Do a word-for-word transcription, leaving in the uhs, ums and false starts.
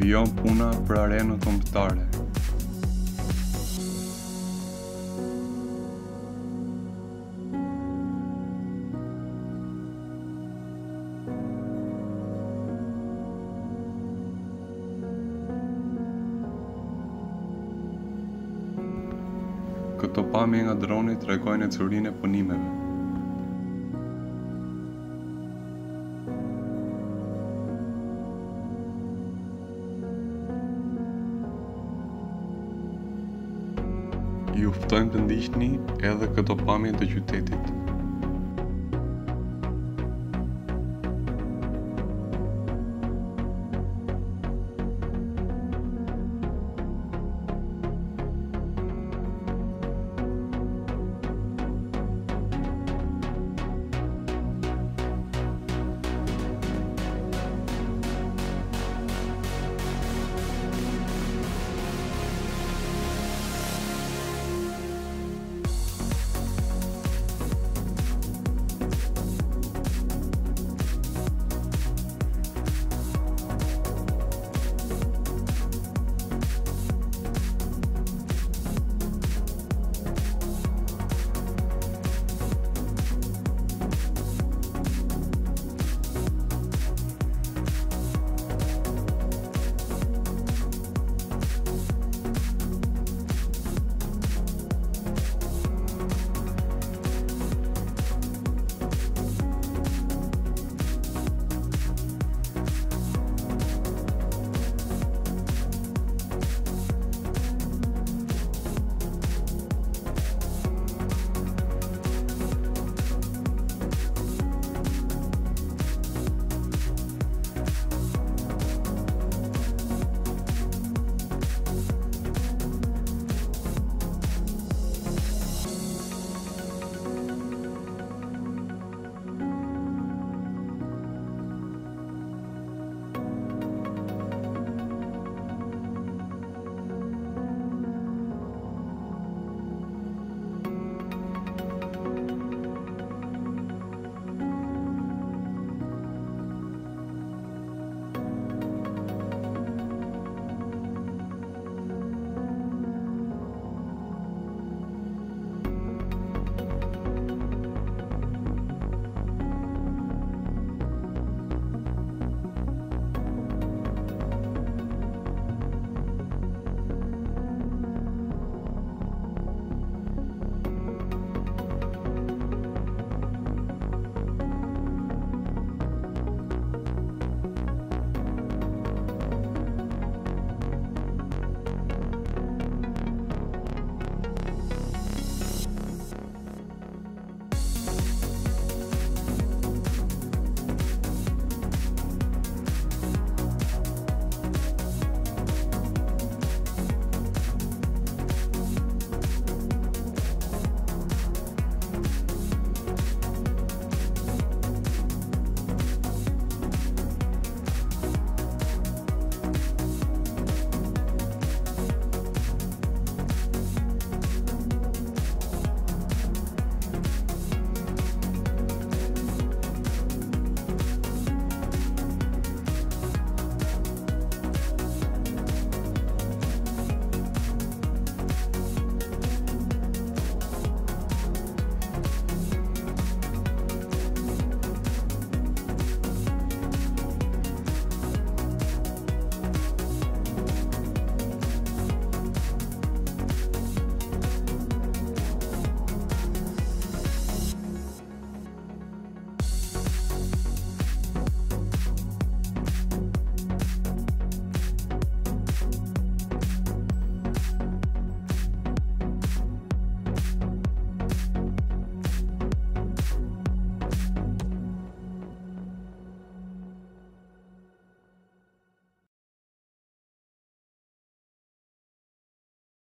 Vijon puna për arenën kombëtare. Këto pamje nga droni tregojnë ecurinë e punimeve. Ju ftojmë të ndiqni edhe këto pamje të qytetit.